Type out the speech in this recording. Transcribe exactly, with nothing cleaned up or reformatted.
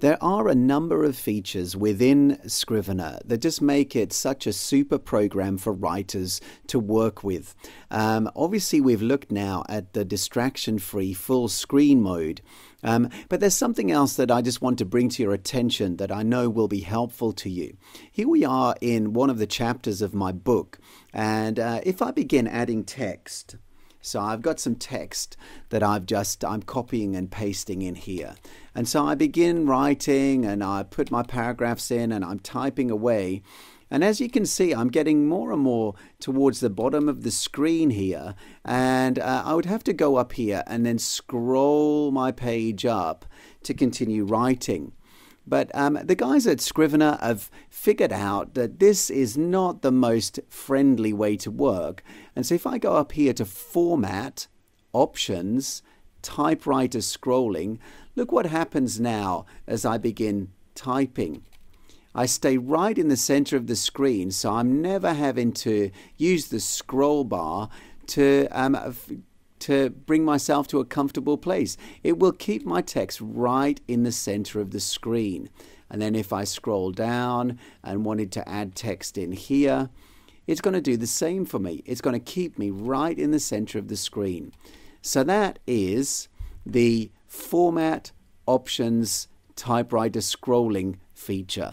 There are a number of features within Scrivener that just make it such a super program for writers to work with. Um, obviously, we've looked now at the distraction-free full screen mode, um, but there's something else that I just want to bring to your attention that I know will be helpful to you. Here we are in one of the chapters of my book, and uh, if I begin adding text, so I've got some text that I've just, I'm copying and pasting in here. And so I begin writing and I put my paragraphs in and I'm typing away. And as you can see, I'm getting more and more towards the bottom of the screen here. And uh, I would have to go up here and then scroll my page up to continue writing. But um, the guys at Scrivener have figured out that this is not the most friendly way to work. And so if I go up here to Format, Options, Typewriter Scrolling, look what happens now as I begin typing. I stay right in the center of the screen, so I'm never having to use the scroll bar to um, to bring myself to a comfortable place. It will keep my text right in the center of the screen. And then if I scroll down and wanted to add text in here, it's going to do the same for me. It's going to keep me right in the center of the screen. So that is the Format, Options, Typewriter Scrolling feature.